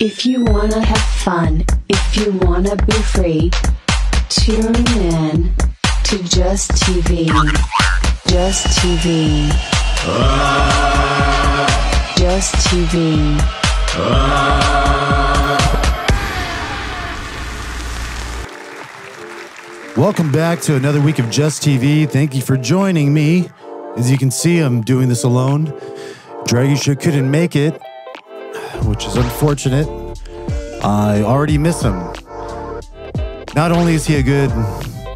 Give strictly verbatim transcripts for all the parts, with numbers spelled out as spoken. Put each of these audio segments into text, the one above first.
If you wanna have fun, if you wanna be free, tune in to Just T V. Just T V. Uh, Just T V. Uh. Welcome back to another week of Just T V. Thank you for joining me. As you can see, I'm doing this alone. Dragisa couldn't make it, which is unfortunate. I already miss him. Not only is he a good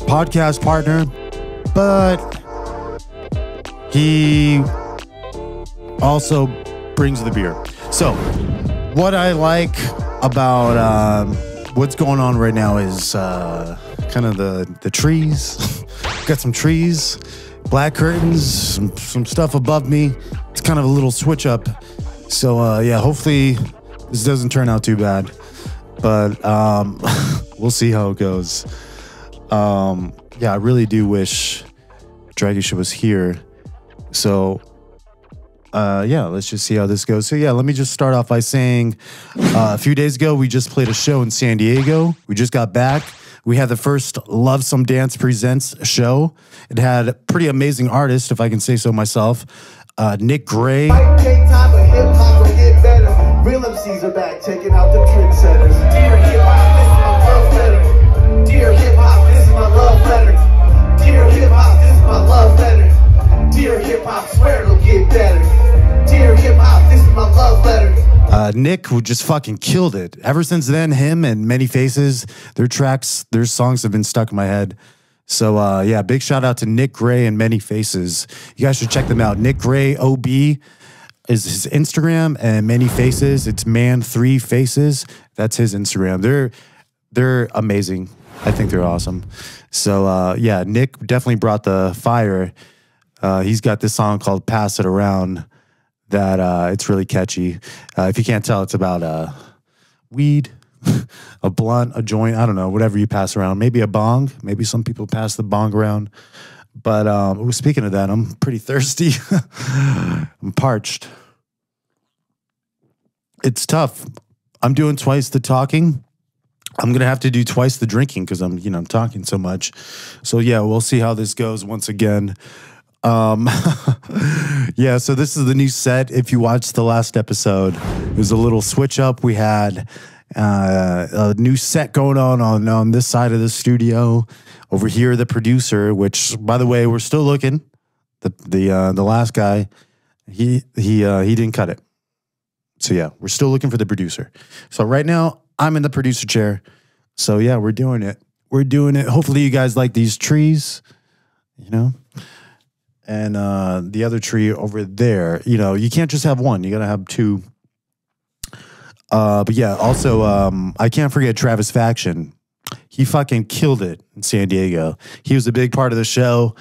podcast partner, but he also brings the beer. So what I like about um, what's going on right now is uh, kind of the, the trees. Got some trees, black curtains, some, some stuff above me. It's kind of a little switch up. So, uh, yeah, hopefully this doesn't turn out too bad, but um, we'll see how it goes. Um, yeah, I really do wish Dragisa was here. So, uh, yeah, let's just see how this goes. So, yeah, let me just start off by saying uh, a few days ago, we just played a show in San Diego. We just got back. We had the first Love Some Dance Presents show. It had pretty amazing artists, if I can say so myself. Uh, Nick Gray. Might take time, but hip hop will get better. Real M Cs are back, taking out the trick setters. Dear hip hop, this is my love letter. Dear hip hop, this is my love letter. Dear hip hop, this is my love letter. Dear hip hop, swear it'll get better. Dear hip hop, this is my love letter. Uh, Nick, who just fucking killed it. Ever since then, him and Many Faces, their tracks, their songs have been stuck in my head. So, uh, yeah, big shout out to Nick Gray and Many Faces. You guys should check them out. Nick Gray O B is his Instagram, and Many Faces, it's Man Three Faces. That's his Instagram. They're they're amazing. I think they're awesome. So, uh, yeah, Nick definitely brought the fire. Uh, he's got this song called Pass It Around that uh, it's really catchy. Uh, if you can't tell, it's about uh, weed. A blunt, a joint, I don't know, whatever you pass around. Maybe a bong. Maybe some people pass the bong around. But um, speaking of that, I'm pretty thirsty. I'm parched. It's tough. I'm doing twice the talking. I'm going to have to do twice the drinking because I'm, you know, I'm talking so much. So, yeah, we'll see how this goes once again. Um, yeah, so this is the new set. If you watched the last episode, it was a little switch up we had. Uh, a new set going on, on on this side of the studio. Over here, the producer, which, by the way, we're still looking. The the uh, the last guy, he he uh, he didn't cut it. So yeah, we're still looking for the producer. So right now, I'm in the producer chair. So yeah, we're doing it. We're doing it. Hopefully, you guys like these trees, you know. And uh, the other tree over there, you know, you can't just have one. You gotta have two. Uh, but yeah, also, um, I can't forget Travis Faction. He fucking killed it in San Diego. He was a big part of the show.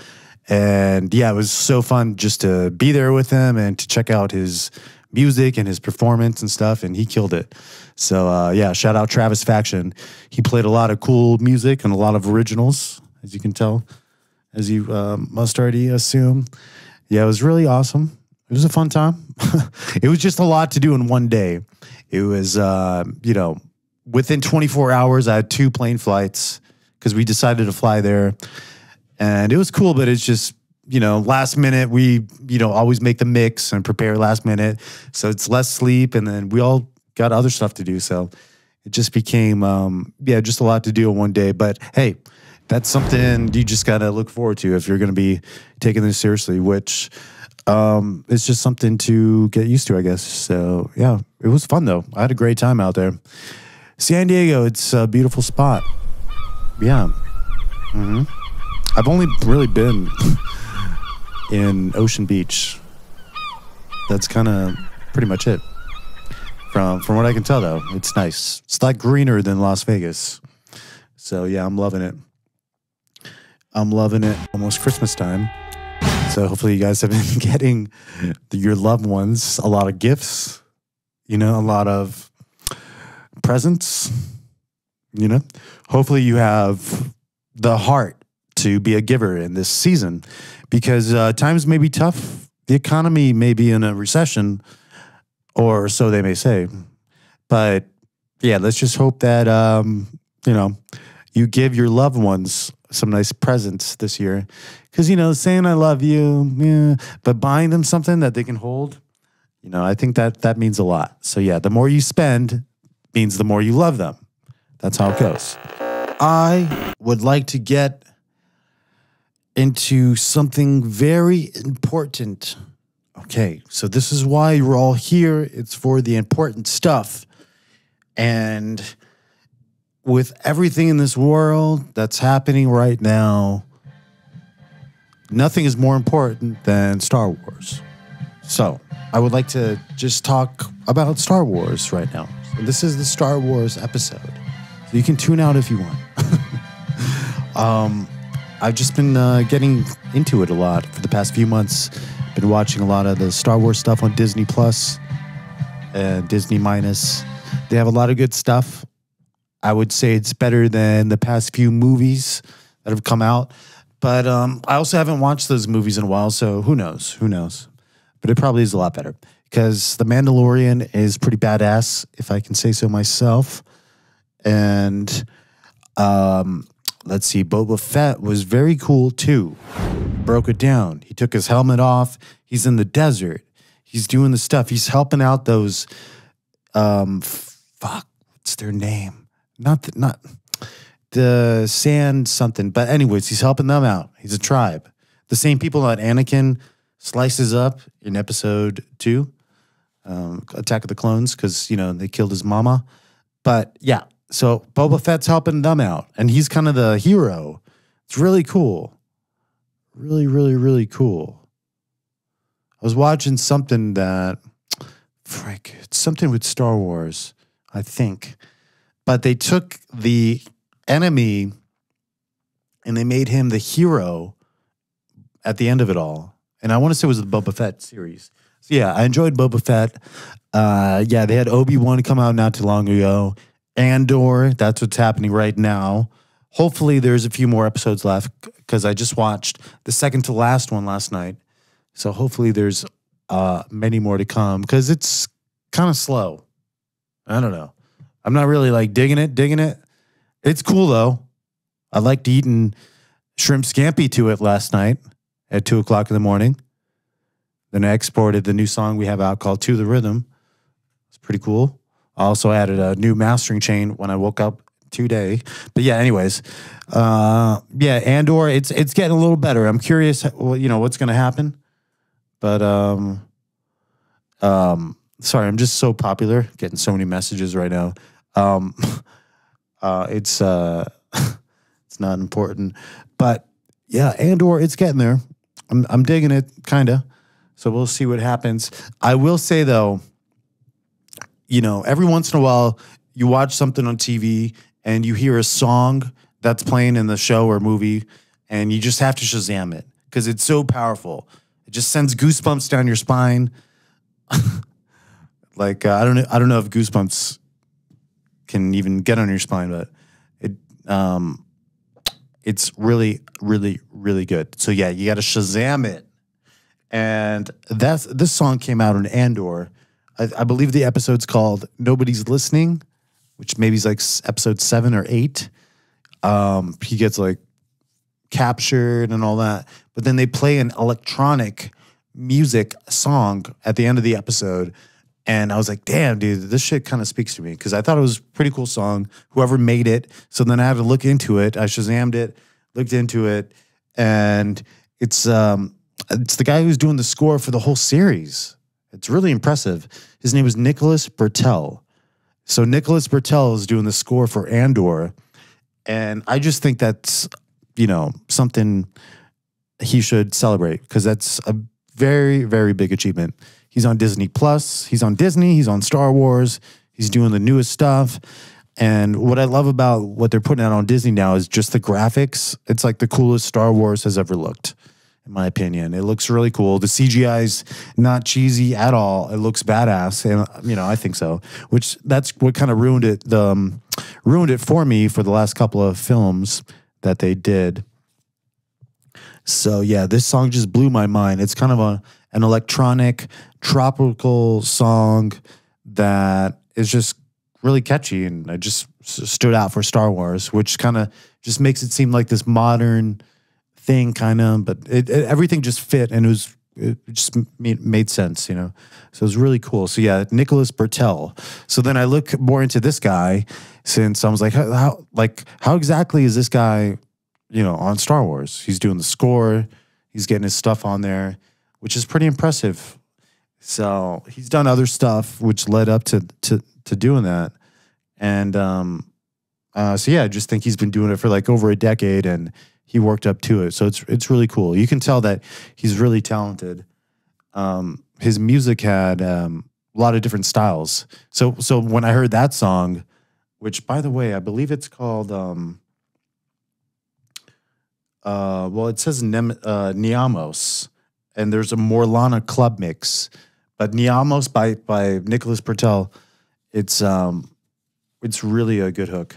And yeah, it was so fun just to be there with him and to check out his music and his performance and stuff. And he killed it. So uh, yeah, shout out Travis Faction. He played a lot of cool music and a lot of originals, as you can tell, as you uh, must already assume. Yeah, it was really awesome. It was a fun time. It was just a lot to do in one day. It was, uh, you know, within twenty-four hours, I had two plane flights because we decided to fly there. And it was cool, but it's just, you know, last minute, we, you know, always make the mix and prepare last minute. So it's less sleep. And then we all got other stuff to do. So it just became, um, yeah, just a lot to do in one day. But hey, that's something you just got to look forward to if you're going to be taking this seriously, which... Um, it's just something to get used to, I guess. So, yeah, it was fun, though. I had a great time out there. San Diego, it's a beautiful spot. Yeah. Mm-hmm. I've only really been in Ocean Beach. That's kind of pretty much it. From, from what I can tell, though, it's nice. It's like greener than Las Vegas. So, yeah, I'm loving it. I'm loving it. Almost Christmas time. So hopefully you guys have been getting your loved ones a lot of gifts, you know, a lot of presents, you know. Hopefully you have the heart to be a giver in this season because uh, times may be tough. The economy may be in a recession, or so they may say. But yeah, let's just hope that, um, you know, you give your loved ones some nice presents this year. Because, you know, saying I love you, yeah, but buying them something that they can hold, you know, I think that that means a lot. So, yeah, the more you spend means the more you love them. That's how it goes. I would like to get into something very important. Okay, so this is why you're all here. It's for the important stuff. And with everything in this world that's happening right now, nothing is more important than Star Wars. So I would like to just talk about Star Wars right now. And this is the Star Wars episode. So you can tune out if you want. um, I've just been uh, getting into it a lot for the past few months. Been watching a lot of the Star Wars stuff on Disney Plus and Disney Minus. They have a lot of good stuff. I would say it's better than the past few movies that have come out. But um, I also haven't watched those movies in a while, so who knows? Who knows? But it probably is a lot better because The Mandalorian is pretty badass, if I can say so myself. And um, let's see, Boba Fett was very cool too. Broke it down. He took his helmet off. He's in the desert. He's doing the stuff. He's helping out those. Um, fuck, what's their name? Not the, not the sand something. But anyways, he's helping them out. He's a tribe. The same people that Anakin slices up in episode two, um, Attack of the Clones, because, you know, they killed his mama. But yeah, so Boba Fett's helping them out, and he's kind of the hero. It's really cool. Really, really, really cool. I was watching something that, frick, it's something with Star Wars, I think. But they took the enemy and they made him the hero at the end of it all. And I want to say it was the Boba Fett series. So yeah, I enjoyed Boba Fett. Uh, yeah, they had Obi-Wan come out not too long ago. Andor, that's what's happening right now. Hopefully there's a few more episodes left because I just watched the second to last one last night. So hopefully there's uh, many more to come because it's kind of slow. I don't know. I'm not really like digging it, digging it. It's cool though. I liked eating shrimp scampi to it last night at two o'clock in the morning. Then I exported the new song we have out called To The Rhythm. It's pretty cool. I also added a new mastering chain when I woke up today. But yeah, anyways, uh, yeah, Andor, it's it's getting a little better. I'm curious, you know, what's going to happen. But um, um, sorry, I'm just so popular, getting so many messages right now. Um, uh, it's uh, it's not important, but yeah, Andor, it's getting there. I'm I'm digging it, kinda. So we'll see what happens. I will say though, you know, every once in a while you watch something on T V and you hear a song that's playing in the show or movie and you just have to Shazam it because it's so powerful. It just sends goosebumps down your spine. Like uh, I don't know, I don't know if goosebumps can even get on your spine, but it um it's really, really, really good. So yeah, you got to Shazam it. And that's, this song came out on Andor. I, I believe the episode's called Nobody's Listening, which maybe is like episode seven or eight. Um, he gets like captured and all that. But then they play an electronic music song at the end of the episode. And I was like, damn, dude, this shit kind of speaks to me because I thought it was a pretty cool song, whoever made it. So then I had to look into it. I Shazammed it, looked into it, and it's um, it's the guy who's doing the score for the whole series. It's really impressive. His name is Nicholas Britell. So Nicholas Britell is doing the score for Andor, and I just think that's, you know, something he should celebrate because that's a very, very big achievement. He's on Disney Plus. He's on Disney. He's on Star Wars. He's doing the newest stuff. And what I love about what they're putting out on Disney now is just the graphics. It's like the coolest Star Wars has ever looked, in my opinion. It looks really cool. The C G I's not cheesy at all. It looks badass. And, you know, I think so. Which, that's what kind of ruined it, the, um, ruined it for me for the last couple of films that they did. So, yeah, this song just blew my mind. It's kind of a... an electronic, tropical song that is just really catchy, and I just stood out for Star Wars, which kind of just makes it seem like this modern thing, kind of. But it, it, everything just fit, and it was it just made, made sense, you know. So it was really cool. So yeah, Nicholas Britell. So then I look more into this guy, since I was like, how, how like how exactly is this guy, you know, on Star Wars? He's doing the score, he's getting his stuff on there, which is pretty impressive. So he's done other stuff which led up to to to doing that, and um, uh, so yeah, I just think he's been doing it for like over a decade, and he worked up to it. So it's it's really cool. You can tell that he's really talented. Um, his music had um, a lot of different styles. So so when I heard that song, which by the way I believe it's called, um, uh, well it says Nem uh, Niamos, and there's a Morlana club mix. But Niamos by by Nicholas Britell, it's um, it's really a good hook.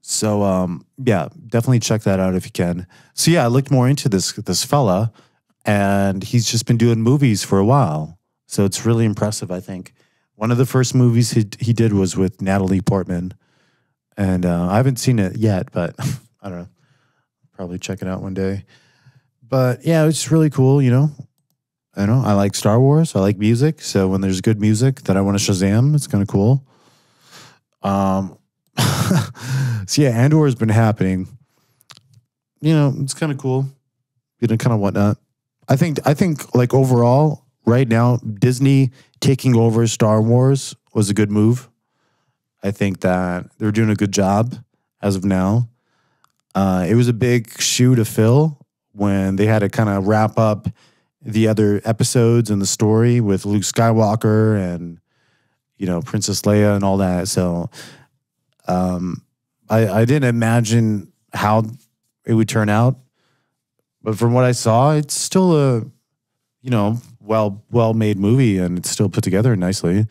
So um, yeah, definitely check that out if you can. So yeah, I looked more into this this fella, and he's just been doing movies for a while. So it's really impressive. I think one of the first movies he he did was with Natalie Portman, and uh, I haven't seen it yet, but I don't know. Probably check it out one day. But yeah, it's really cool, you know. I know I like Star Wars. I like music. So when there's good music that I want to Shazam, it's kind of cool. Um, so yeah, Andor has been happening. You know, it's kind of cool. You know, kind of whatnot. I think. I think like overall, right now, Disney taking over Star Wars was a good move. I think that they're doing a good job as of now. Uh, it was a big shoe to fill when they had to kind of wrap up the other episodes in the story with Luke Skywalker and, you know, Princess Leia and all that. So um, I, I didn't imagine how it would turn out. But from what I saw, it's still a, you know, well, well-made movie, and it's still put together nicely.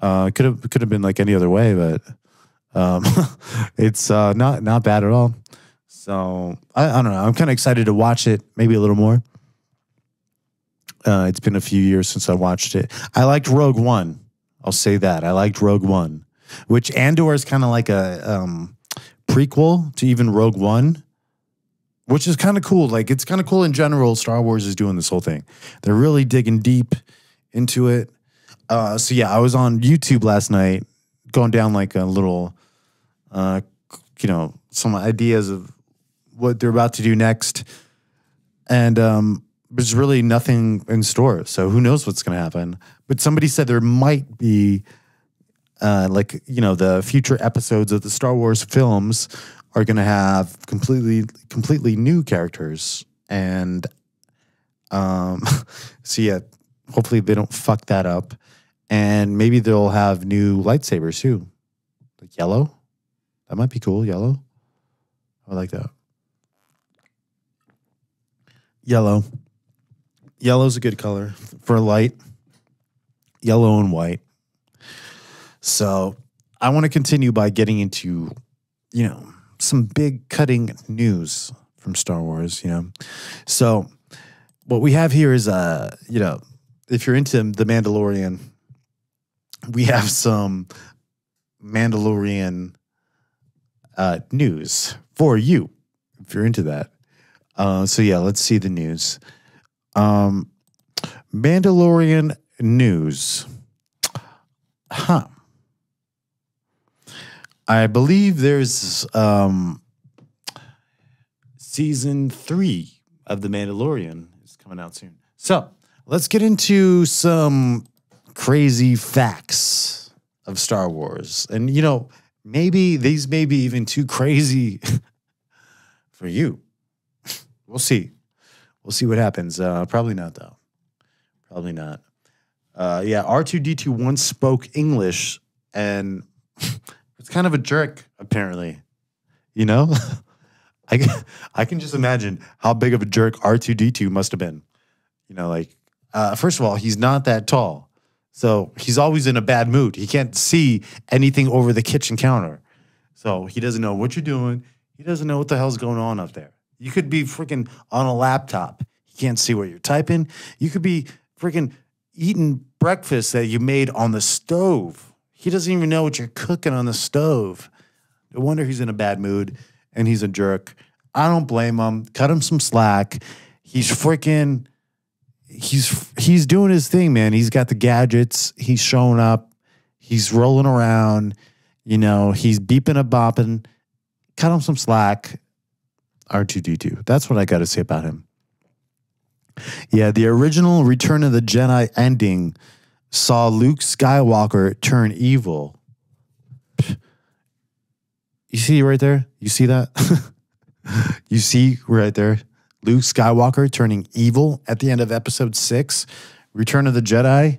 Uh, could have could have been like any other way, but um, it's uh, not, not bad at all. So I, I don't know. I'm kind of excited to watch it, maybe a little more. Uh, it's been a few years since I watched it. I liked Rogue One. I'll say that. I liked Rogue One, which Andor is kind of like a um, prequel to even Rogue One, which is kind of cool. Like, it's kind of cool in general. Star Wars is doing this whole thing. They're really digging deep into it. Uh, so yeah, I was on YouTube last night going down like a little, uh, you know, some ideas of what they're about to do next, and um, there's really nothing in store, so who knows what's going to happen. But somebody said there might be, uh, like, you know, the future episodes of the Star Wars films are going to have completely, completely new characters, and um, so yeah, hopefully they don't fuck that up, and maybe they'll have new lightsabers too, like yellow. That might be cool, yellow. I like that. Yellow. Yellow's a good color for light. Yellow and white. So I want to continue by getting into, you know, some big cutting news from Star Wars, you know. So what we have here is, uh, you know, if you're into The Mandalorian, we have some Mandalorian uh, news for you, if you're into that. Uh, so yeah, let's see the news. Um, Mandalorian news. Huh. I believe there's um, season three of The Mandalorian is coming out soon. So let's get into some crazy facts of Star Wars. And, you know, maybe these may be even too crazy for you. We'll see. We'll see what happens. Uh, probably not, though. Probably not. Uh, yeah, R two D two once spoke English, and it's kind of a jerk, apparently. You know? I can, I can just imagine how big of a jerk R two D two must have been. You know, like, uh, first of all, he's not that tall. So he's always in a bad mood. He can't see anything over the kitchen counter. So he doesn't know what you're doing. He doesn't know what the hell's going on up there. You could be freaking on a laptop. You can't see what you're typing. You could be freaking eating breakfast that you made on the stove. He doesn't even know what you're cooking on the stove. No wonder he's in a bad mood and he's a jerk. I don't blame him. Cut him some slack. He's freaking, he's, he's doing his thing, man. He's got the gadgets. He's showing up. He's rolling around. You know, he's beeping and bopping. Cut him some slack. R two D two. That's what I got to say about him. Yeah, the original Return of the Jedi ending saw Luke Skywalker turn evil. You see right there? You see that? You see right there? Luke Skywalker turning evil at the end of episode six, Return of the Jedi.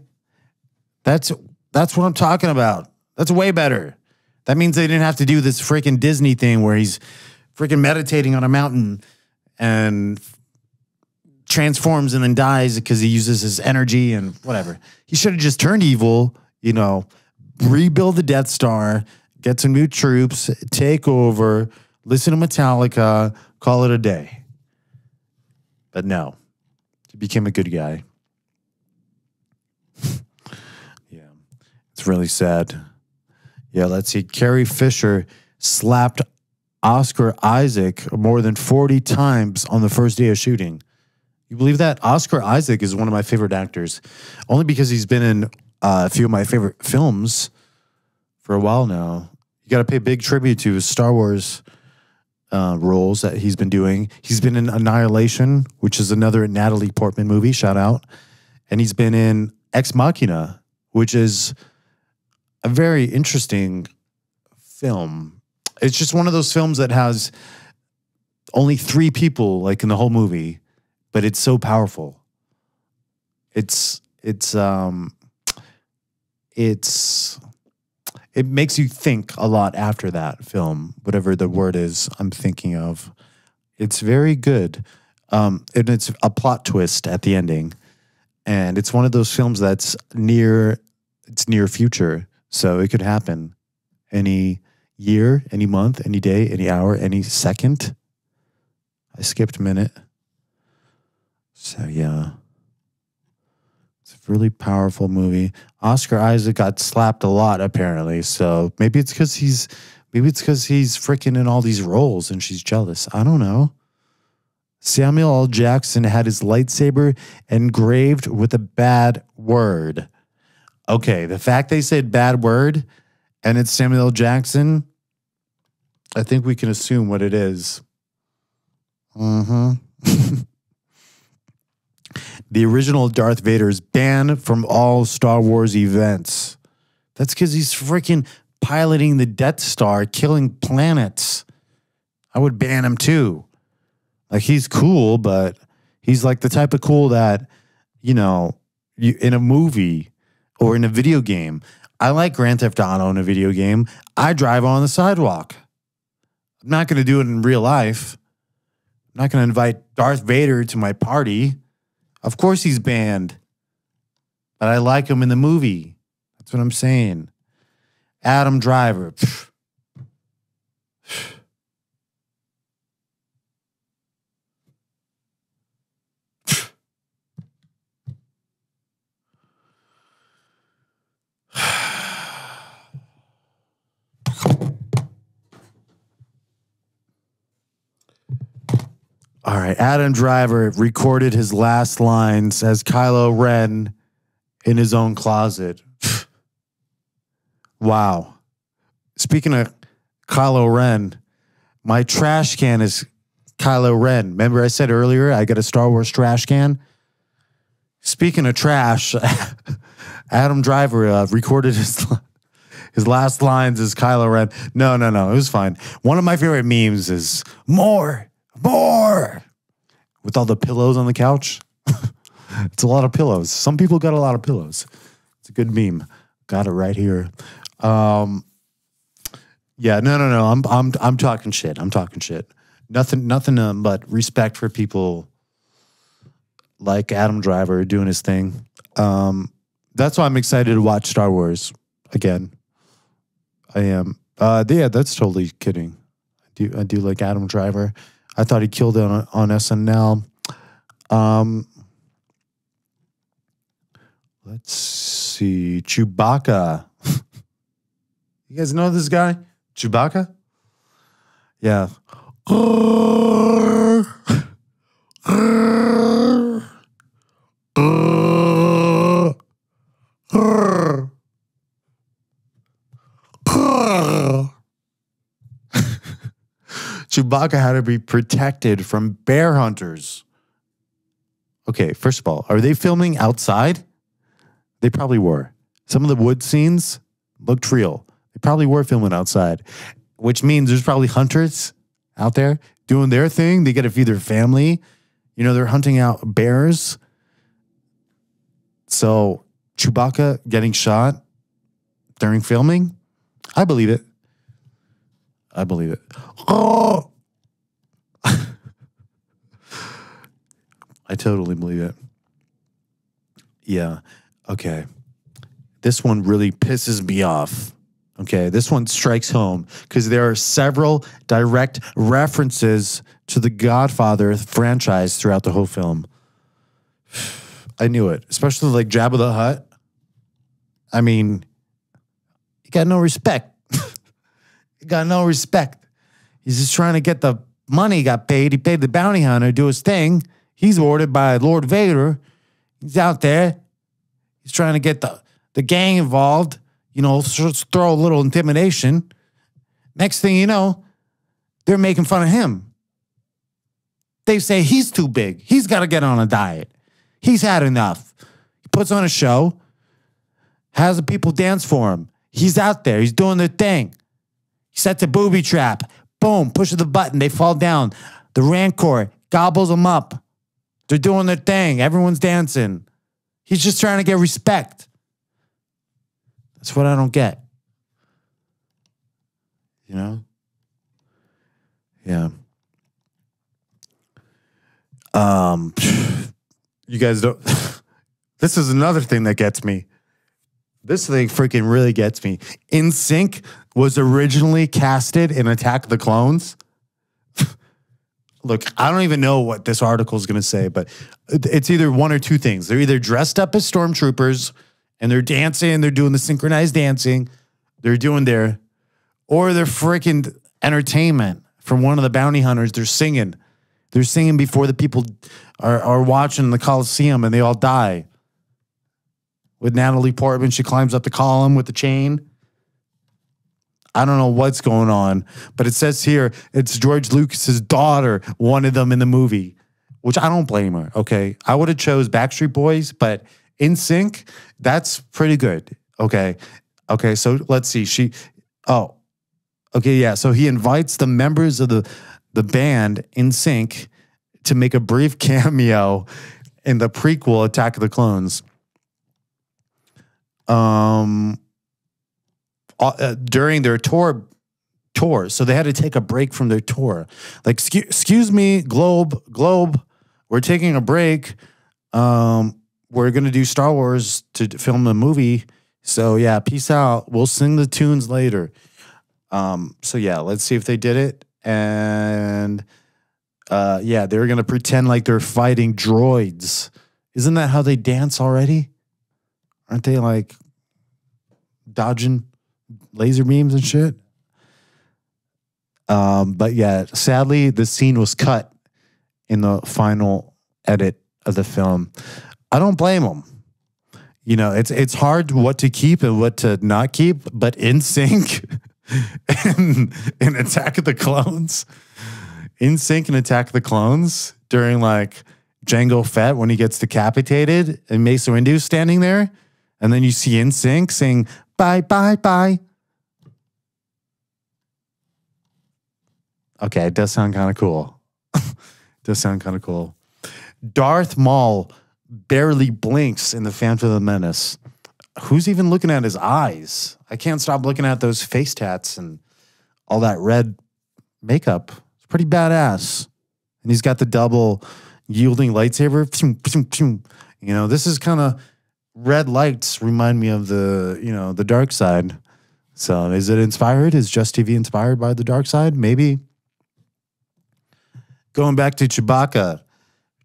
That's that's what I'm talking about. That's way better. That means they didn't have to do this freaking Disney thing where he's freaking meditating on a mountain and transforms and then dies because he uses his energy and whatever. He should have just turned evil, you know, rebuild the Death Star, get some new troops, take over, listen to Metallica, call it a day. But no, he became a good guy. Yeah, it's really sad. Yeah, let's see. Carrie Fisher slapped Oscar Isaac more than forty times on the first day of shooting. You believe that? Oscar Isaac is one of my favorite actors, only because he's been in uh, a few of my favorite films for a while now. You got to pay big tribute to his Star Wars uh, roles that he's been doing. He's been in Annihilation, which is another Natalie Portman movie, shout out. And he's been in Ex Machina, which is a very interesting film. It's just one of those films that has only three people like in the whole movie, but it's so powerful. It's it's um it's it makes you think a lot after that film, whatever the word is I'm thinking of. It's very good. Um and it's a plot twist at the ending. And it's one of those films that's near it's near future, so it could happen any year, any month, any day, any hour, any second. I skipped a minute. So, yeah, it's a really powerful movie. Oscar Isaac got slapped a lot, apparently. So maybe it's because he's maybe it's because he's freaking in all these roles and she's jealous. I don't know. Samuel L. Jackson had his lightsaber engraved with a bad word. Okay, the fact they said bad word and it's Samuel L. Jackson, I think we can assume what it is. Mm-hmm. The original Darth Vader is banned from all Star Wars events. That's because he's freaking piloting the Death Star, killing planets. I would ban him too. Like, he's cool, but he's like the type of cool that, you know, you, in a movie or in a video game. I like Grand Theft Auto in a video game. I drive on the sidewalk. I'm not going to do it in real life. I'm not going to invite Darth Vader to my party. Of course he's banned, but I like him in the movie. That's what I'm saying. Adam Driver. All right, Adam Driver recorded his last lines as Kylo Ren in his own closet. Wow. Speaking of Kylo Ren, my trash can is Kylo Ren. Remember I said earlier I got a Star Wars trash can? Speaking of trash, Adam Driver uh, recorded his his last lines as Kylo Ren. No, no, no, it was fine. One of my favorite memes is more. More! With all the pillows on the couch. It's a lot of pillows. Some people got a lot of pillows. It's a good meme. Got it right here. Um, yeah, no, no, no. I'm, I'm, I'm talking shit. I'm talking shit. Nothing, nothing um, but respect for people like Adam Driver doing his thing. Um, that's why I'm excited to watch Star Wars again. I am. Uh, yeah, that's totally kidding. I do, I do like Adam Driver. I thought he killed it on, on S N L. Um, let's see. Chewbacca. You guys know this guy? Chewbacca? Yeah. Chewbacca had to be protected from bear hunters. Okay, first of all, are they filming outside? They probably were. Some of the wood scenes looked real. They probably were filming outside, which means there's probably hunters out there doing their thing. They got to feed their family. You know, they're hunting out bears. So Chewbacca getting shot during filming? I believe it. I believe it. Oh! I totally believe it. Yeah. Okay. This one really pisses me off. Okay. This one strikes home because there are several direct references to the Godfather franchise throughout the whole film. I knew it. Especially like Jabba the Hutt. I mean, you got no respect. You got no respect. He's just trying to get the money he got paid. He paid the bounty hunter to do his thing. He's ordered by Lord Vader. He's out there. He's trying to get the, the gang involved. You know, throw a little intimidation. Next thing you know, they're making fun of him. They say he's too big. He's got to get on a diet. He's had enough. He puts on a show. Has the people dance for him. He's out there. He's doing the thing. He sets a booby trap. Boom. Pushes the button. They fall down. The Rancor gobbles them up. They're doing their thing. Everyone's dancing. He's just trying to get respect. That's what I don't get. You know? Yeah. Um, you guys don't... This is another thing that gets me. This thing freaking really gets me. N sync was originally casted in Attack of the Clones. Look, I don't even know what this article is going to say, but it's either one or two things. They're either dressed up as stormtroopers and they're dancing, they're doing the synchronized dancing, they're doing their, or they're freaking entertainment from one of the bounty hunters. They're singing. They're singing before the people are, are watching the Coliseum and they all die. With Natalie Portman, she climbs up the column with the chain. I don't know what's going on, but it says here, it's George Lucas's daughter wanted them in the movie, which I don't blame her, okay? I would have chose Backstreet Boys, but N sync, that's pretty good, okay? Okay, so let's see. She, oh, okay, yeah. So he invites the members of the, the band N sync to make a brief cameo in the prequel Attack of the Clones. Um... Uh, during their tour, tour, so they had to take a break from their tour. Like, excuse, excuse me, Globe, Globe, we're taking a break. Um, we're gonna do Star Wars to film a movie. So yeah, peace out. We'll sing the tunes later. Um, so yeah, let's see if they did it. And uh, yeah, they're gonna pretend like they're fighting droids. Isn't that how they dance already? Aren't they like dodging laser beams and shit? Um, but yeah, sadly, the scene was cut in the final edit of the film. I don't blame them. You know, it's it's hard what to keep and what to not keep, but N sync and, and Attack of the Clones, N sync and Attack of the Clones during like Jango Fett when he gets decapitated and Mace Windu standing there, and then you see N sync saying, bye, bye, bye. Okay, it does sound kind of cool. It does sound kind of cool. Darth Maul barely blinks in the Phantom of the Menace. Who's even looking at his eyes? I can't stop looking at those face tats and all that red makeup. It's pretty badass. And he's got the double yielding lightsaber. You know, this is kind of... Red lights remind me of the, you know, the dark side. So is it inspired? Is Just T V inspired by the dark side? Maybe. Going back to Chewbacca.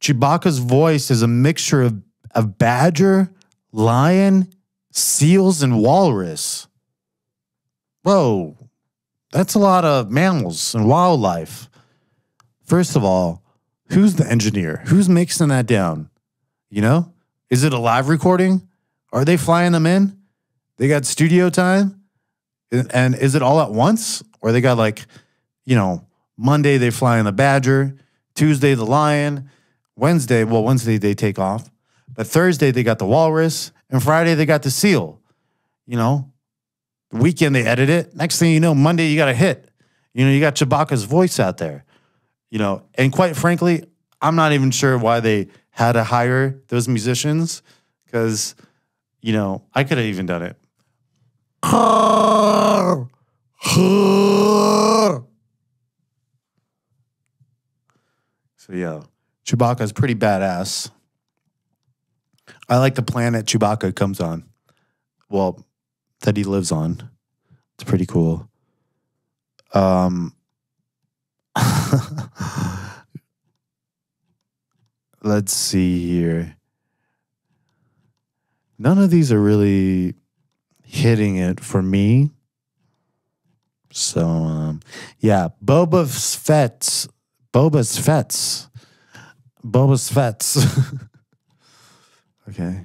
Chewbacca's voice is a mixture of, of badger, lion, seals, and walrus. whoa, that's a lot of mammals and wildlife. First of all, who's the engineer? Who's mixing that down? You know? Is it a live recording? Are they flying them in? They got studio time? And is it all at once? Or they got like, you know, Monday they fly in the Badger, Tuesday the Lion, Wednesday, well, Wednesday they take off. But Thursday they got the Walrus, and Friday they got the Seal. You know, the weekend they edit it. Next thing you know, Monday you got a hit. You know, you got Chewbacca's voice out there. You know, and quite frankly, I'm not even sure why they had to hire those musicians, because, you know, I could have even done it. So, yeah, Chewbacca's pretty badass. I like the planet Chewbacca comes on. Well, that he lives on. It's pretty cool. Um... Let's see here. None of these are really hitting it for me. So, um, yeah, Boba Fett's, Boba's Fett's, Boba's Fett's. Okay.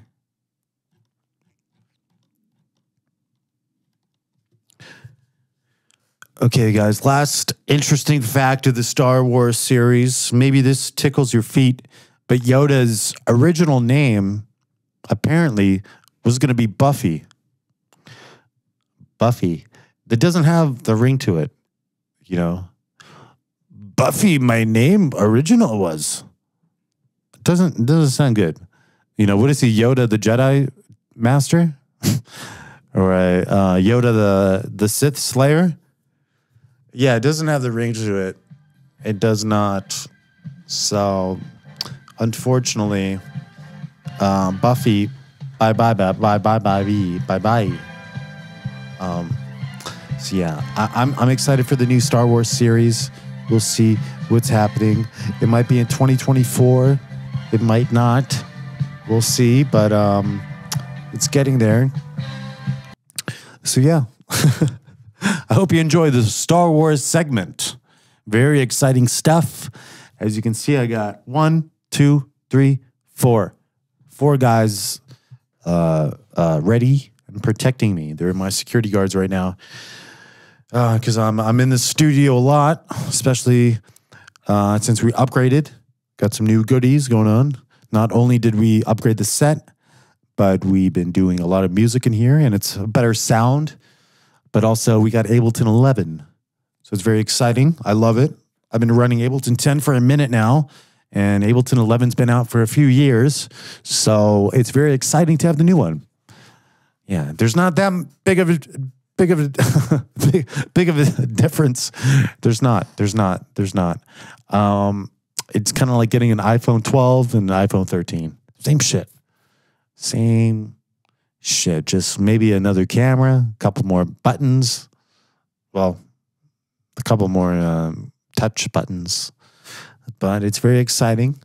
Okay, guys, last interesting fact of the Star Wars series. Maybe this tickles your feet, but Yoda's original name apparently was going to be Buffy. Buffy. That doesn't have the ring to it, you know. Buffy, my name original was. It doesn't, doesn't sound good. You know, what is he, Yoda the Jedi Master? Or uh, Yoda the, the Sith Slayer? Yeah, it doesn't have the ring to it. It does not. So, unfortunately, um, Buffy, bye bye bye bye bye bye bye bye. Um, so yeah, I, I'm I'm excited for the new Star Wars series. We'll see what's happening. It might be in twenty twenty-four. It might not. We'll see, but um, it's getting there. So yeah. I hope you enjoyed the Star Wars segment. Very exciting stuff. As you can see, I got one, two, three, four. Four guys uh, uh, ready and protecting me. They're my security guards right now. Because uh, I'm, I'm in the studio a lot, especially uh, since we upgraded. Got some new goodies going on. Not only did we upgrade the set, but we've been doing a lot of music in here, and it's a better sound. But also, we got Ableton eleven. So it's very exciting. I love it. I've been running Ableton ten for a minute now, and Ableton eleven's been out for a few years. So it's very exciting to have the new one. Yeah, there's not that big of a big of a big, big of a difference. There's not. There's not. There's not. Um, it's kind of like getting an iPhone twelve and an iPhone thirteen. Same shit. Same shit, just maybe another camera, a couple more buttons. Well, a couple more um, touch buttons. But it's very exciting.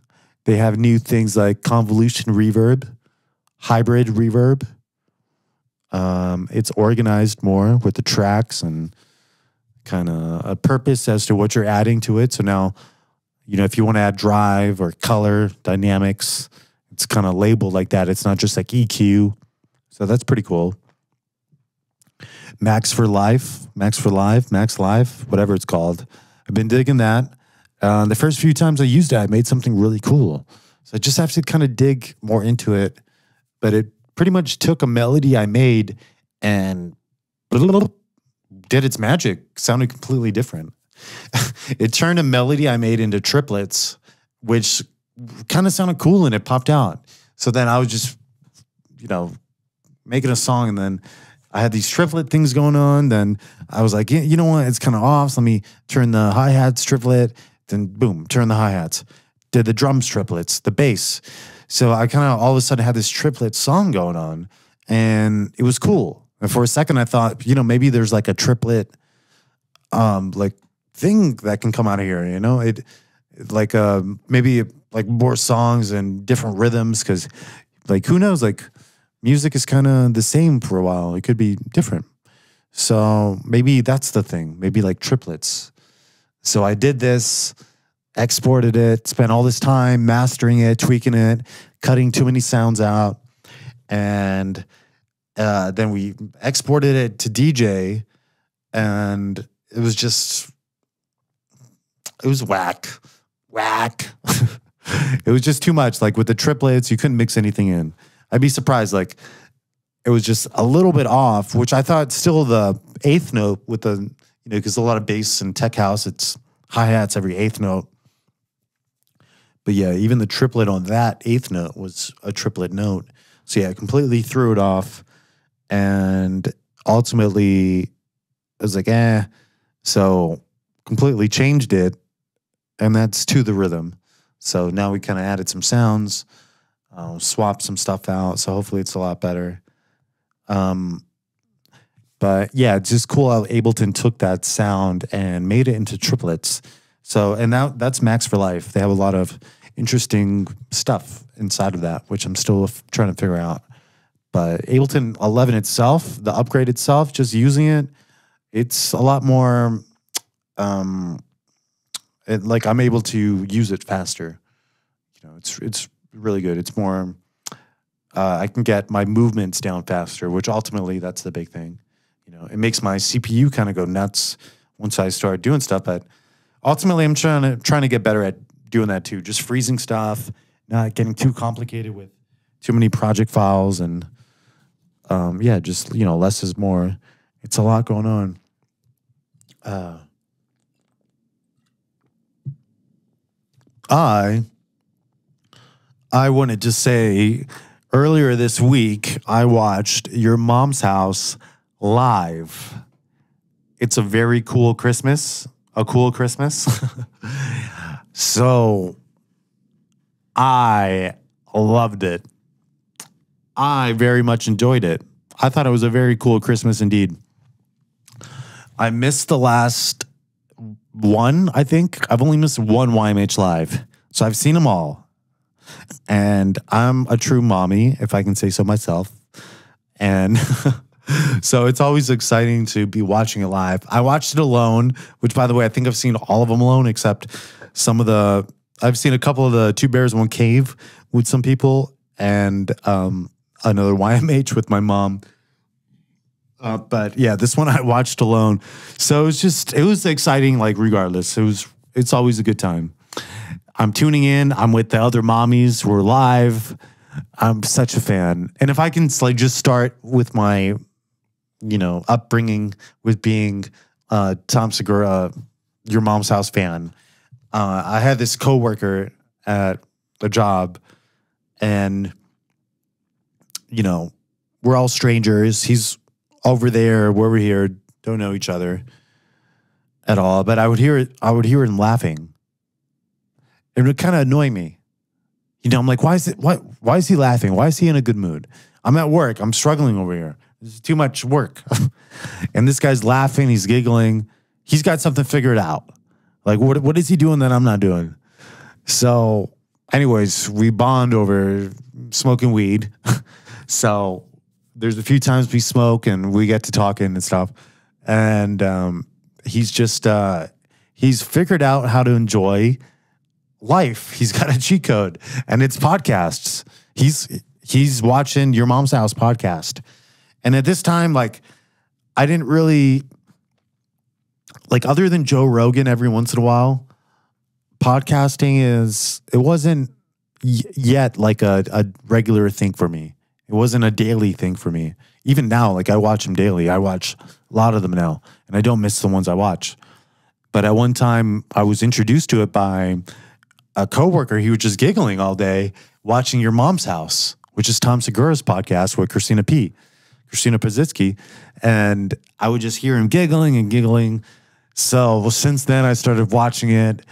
They have new things like convolution reverb, hybrid reverb. Um, it's organized more with the tracks and kind of a purpose as to what you're adding to it. So now, you know, if you want to add drive or color, dynamics, it's kind of labeled like that. It's not just like E Q. So that's pretty cool. Max for Life, Max for Live, Max Live, whatever it's called. I've been digging that. Uh, the first few times I used it, I made something really cool. So I just have to kind of dig more into it. But it pretty much took a melody I made and did its magic. Sounded completely different. It turned a melody I made into triplets, which kind of sounded cool, and it popped out. So then I was just, you know, making a song, and then I had these triplet things going on. Then I was like, yeah, you know what? It's kind of off. So let me turn the hi-hats triplet. Then boom, turn the hi-hats. Did the drums triplets, the bass. So I kind of all of a sudden had this triplet song going on, and it was cool. And for a second, I thought, you know, maybe there's like a triplet, um, like thing that can come out of here. You know, it like uh, maybe like more songs and different rhythms, because like who knows, like. Music is kind of the same for a while. It could be different. So maybe that's the thing. Maybe like triplets. So I did this, exported it, spent all this time mastering it, tweaking it, cutting too many sounds out. And uh, then we exported it to D J, and it was just, it was whack, whack. It was just too much. Like with the triplets, you couldn't mix anything in. I'd be surprised. Like it was just a little bit off, which I thought still the eighth note with the, you know, because a lot of bass and tech house, it's hi-hats every eighth note. But yeah, even the triplet on that eighth note was a triplet note. So yeah, I completely threw it off. And ultimately, I was like, eh. So completely changed it. And that's to the rhythm. So now we kind of added some sounds, uh, swapped some stuff out. So hopefully it's a lot better. Um, but yeah, it's just cool how Ableton took that sound and made it into triplets. So, and now that, that's Max for Life. They have a lot of interesting stuff inside of that, which I'm still f trying to figure out. But Ableton eleven itself, the upgrade itself, just using it, it's a lot more, um, it, like I'm able to use it faster. You know, it's, it's really good. It's more, uh, I can get my movements down faster, which ultimately that's the big thing. You know, it makes my C P U kind of go nuts once I start doing stuff. But ultimately, I'm trying to trying to get better at doing that too. Just freezing stuff, not getting too complicated with too many project files, and um, yeah, just you know, less is more. It's a lot going on. Uh, I I wanted to say earlier this week I watched Your Mom's House live. It's a very cool Christmas, a cool Christmas. So I loved it. I very much enjoyed it. I thought it was a very cool Christmas indeed. I missed the last one, I think. I've only missed one Y M H Live. So I've seen them all. And I'm a true mommy, if I can say so myself. And so it's always exciting to be watching it live. I watched it alone, which, by the way, I think I've seen all of them alone, except some of the, I've seen a couple of the Two Bears, One Cave with some people, and um, another Y M H with my mom. Uh, but yeah, this one I watched alone. So it's just, it was exciting, like regardless. It was, it's always a good time. I'm tuning in. I'm with the other mommies. We're live. I'm such a fan. And if I can like just start with my, you know, upbringing with being uh, Tom Segura, Your Mom's House fan. Uh, I had this coworker at the job, and you know, we're all strangers. He's over there, we're over here, don't know each other at all. But I would hear it. I would hear him laughing, and it would kind of annoy me. You know, I'm like, why is it? Why? Why is he laughing? Why is he in a good mood? I'm at work. I'm struggling over here. There's too much work. And this guy's laughing. He's giggling. He's got something figured out. Like, what? What is he doing that I'm not doing? So, anyways, we bond over smoking weed. So there's a few times we smoke and we get to talking and stuff. And um, he's just, uh, he's figured out how to enjoy life. He's got a cheat code, and it's podcasts. He's, he's watching Your Mom's House podcast. And at this time, like, I didn't really, like, other than Joe Rogan every once in a while, podcasting is, it wasn't y yet like a, a regular thing for me. It wasn't a daily thing for me. Even now, like I watch them daily. I watch a lot of them now, and I don't miss the ones I watch. But at one time, I was introduced to it by a coworker. He was just giggling all day watching Your Mom's House, which is Tom Segura's podcast with Christina P. Christina Pazitsky. And I would just hear him giggling and giggling. So well, since then, I started watching it,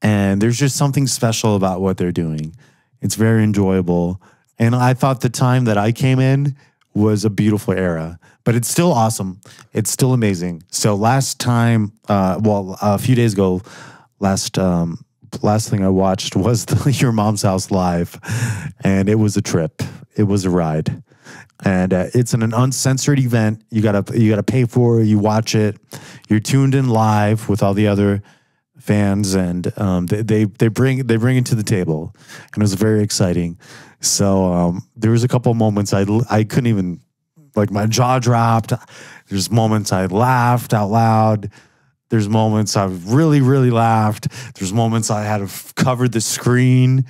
and there's just something special about what they're doing. It's very enjoyable. And I thought the time that I came in was a beautiful era, but it's still awesome. It's still amazing. So last time, uh, well, a few days ago, last um, last thing I watched was the Your Mom's House live, and it was a trip. It was a ride. And uh, it's an, an uncensored event. You gotta you gotta pay for it. You watch it. You're tuned in live with all the other fans, and um, they, they they bring they bring it to the table, and it was very exciting. So um, there was a couple moments I I couldn't even, like, my jaw dropped. There's moments I laughed out loud. There's moments I've really, really laughed. There's moments I had to f cover the screen.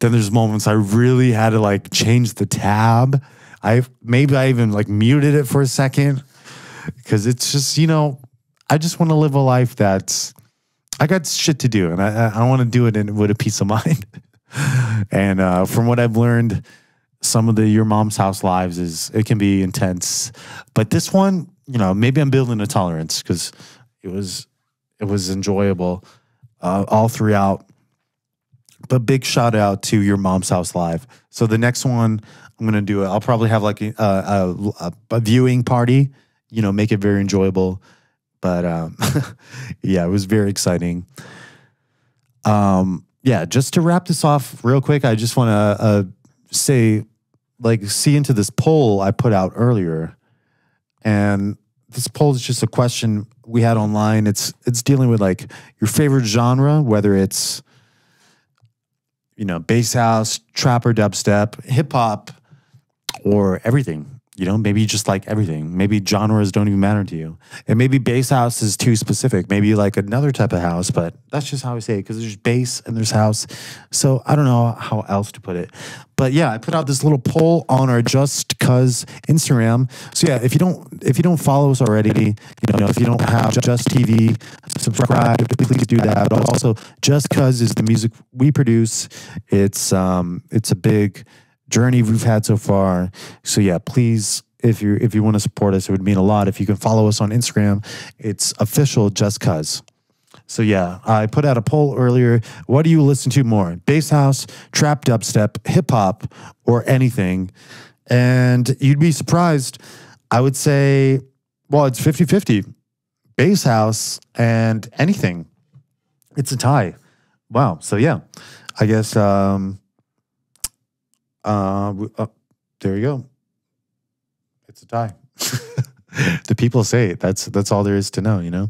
Then there's moments I really had to, like, change the tab. I maybe I even, like, muted it for a second, because it's just, you know, I just want to live a life that's, I got shit to do, and I I want to do it in, with a peace of mind. And uh, from what I've learned, some of the Your Mom's House lives is, it can be intense, but this one, you know, maybe I'm building a tolerance, because It was, it was enjoyable uh, all throughout. But big shout out to Your Mom's House Live. So the next one I'm gonna do, I'll probably have like a, a, a, a viewing party, you know, make it very enjoyable. But um, yeah, it was very exciting. Um, yeah, just to wrap this off real quick, I just want to uh, say, like, see into this poll I put out earlier, and this poll is just a question we had online. It's it's dealing with, like, your favorite genre, whether it's, you know, bass house, trap or dubstep, hip hop, or everything. You know, maybe you just like everything. Maybe genres don't even matter to you. And maybe bass house is too specific. Maybe you like another type of house, but that's just how I say it, because there's bass and there's house. So I don't know how else to put it. But yeah, I put out this little poll on our Just Cuz Instagram. So yeah, if you don't if you don't follow us already, you know, if you don't have Just T V, subscribe, please do that. But also, Just Cuz is the music we produce. It's um it's a big journey we've had so far. So yeah, please, if you if you want to support us, it would mean a lot if you can follow us on Instagram. It's official Just Cuz. So yeah, I put out a poll earlier. What do you listen to more? Bass house, trap, dubstep, hip hop, or anything? And you'd be surprised. I would say, well, it's fifty fifty. Bass house and anything. It's a tie. Wow. So yeah, I guess um Uh, oh, there you go. It's a tie. The people say it. That's that's all there is to know. You know,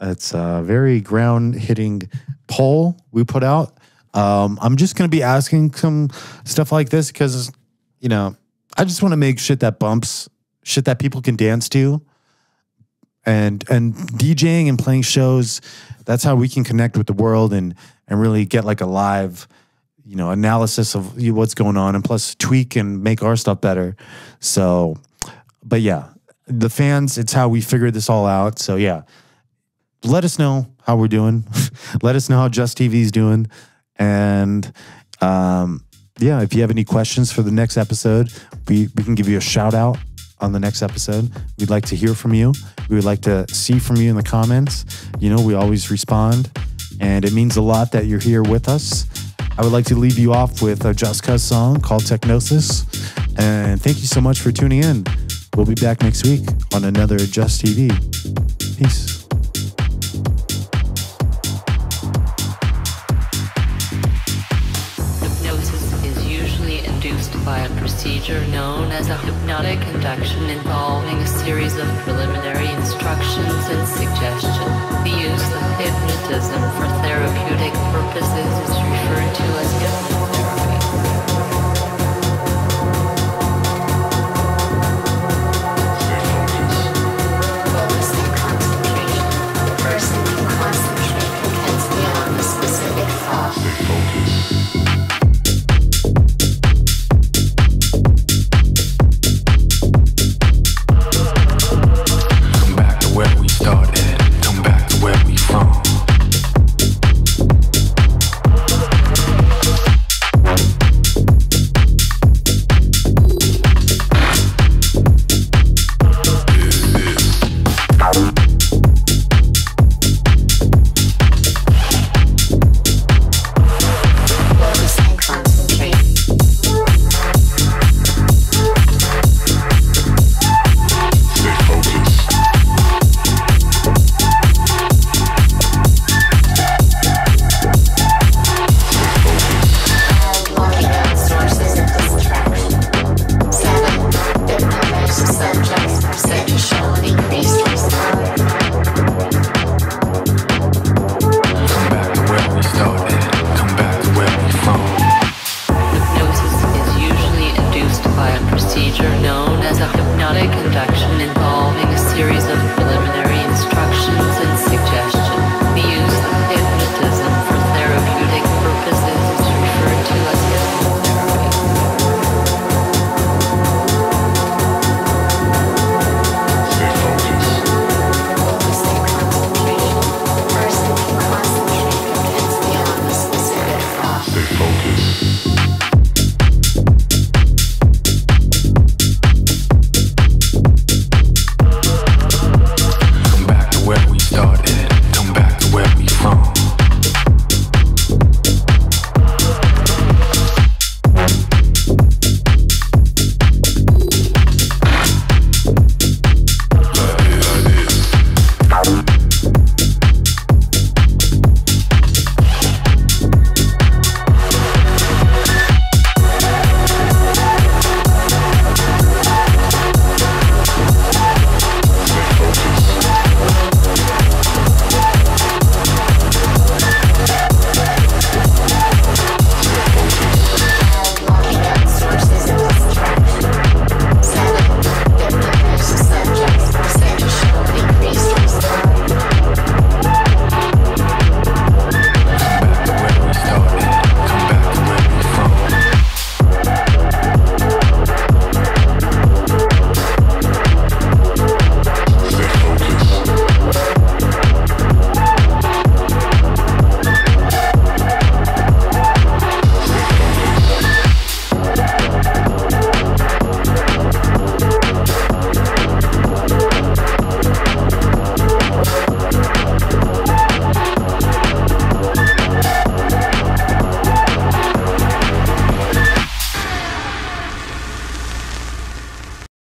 it's a very ground hitting poll we put out. Um, I'm just gonna be asking some stuff like this, because, you know, I just want to make shit that bumps, shit that people can dance to, and and DJing and playing shows. That's how we can connect with the world and and really get, like, a live, you know, analysis of what's going on, and plus tweak and make our stuff better. So, but yeah, the fans, it's how we figured this all out. So yeah, let us know how we're doing. Let us know how Just T V's doing. And um, yeah, if you have any questions for the next episode, we, we can give you a shout out on the next episode. We'd like to hear from you. We would like to see from you in the comments. You know, we always respond, and it means a lot that you're here with us. I would like to leave you off with a Just Cuz song called Technosis. And thank you so much for tuning in. We'll be back next week on another Just T V. Peace. Hypnosis is usually induced by a procedure known as a hypnotic induction, involving a series of preliminary instructions and signals